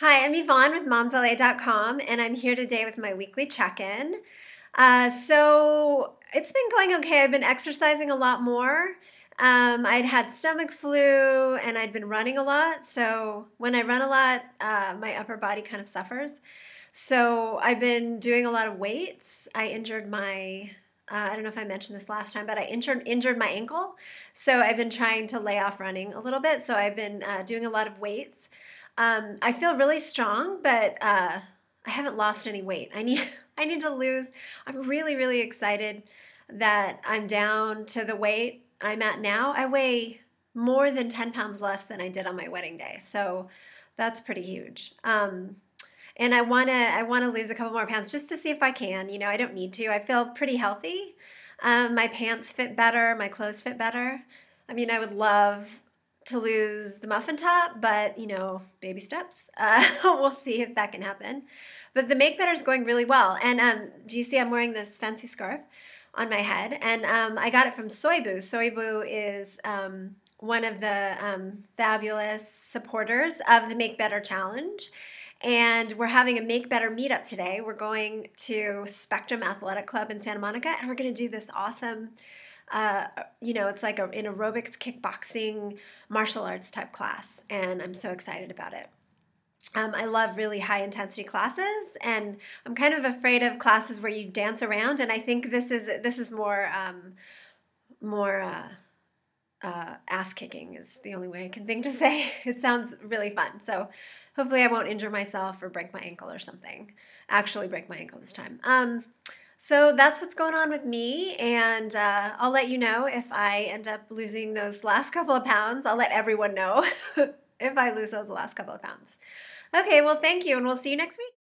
Hi, I'm Yvonne with MomsLA.com, and I'm here today with my weekly check-in. So it's been going okay. I've been exercising a lot more. I'd had stomach flu, and I'd been running a lot. So when I run a lot, my upper body kind of suffers. So I've been doing a lot of weights. I injured my, I don't know if I mentioned this last time, but I injured my ankle. So I've been trying to lay off running a little bit. So I've been doing a lot of weights. I feel really strong, but I haven't lost any weight. I need to lose. I'm really, really excited that I'm down to the weight I'm at now. I weigh more than 10 pounds less than I did on my wedding day, so that's pretty huge. And I wanna lose a couple more pounds just to see if I can. You know, I don't need to. I feel pretty healthy. My pants fit better. My clothes fit better. I mean, I would love to lose the muffin top, but, you know, baby steps. We'll see if that can happen. But the Make Better is going really well. And do you see I'm wearing this fancy scarf on my head? And I got it from Soybu. Soybu is one of the fabulous supporters of the Make Better Challenge. And we're having a Make Better meetup today. We're going to Spectrum Athletic Club in Santa Monica, and we're going to do this awesome you know, it's like an aerobics, kickboxing, martial arts type class, and I'm so excited about it. I love really high-intensity classes, and I'm kind of afraid of classes where you dance around, and I think this is more ass-kicking is the only way I can think to say. It sounds really fun, so hopefully I won't injure myself or break my ankle or something. Actually break my ankle this time. So that's what's going on with me, and I'll let you know if I end up losing those last couple of pounds. I'll let everyone know if I lose those last couple of pounds. Okay, well, thank you, and we'll see you next week.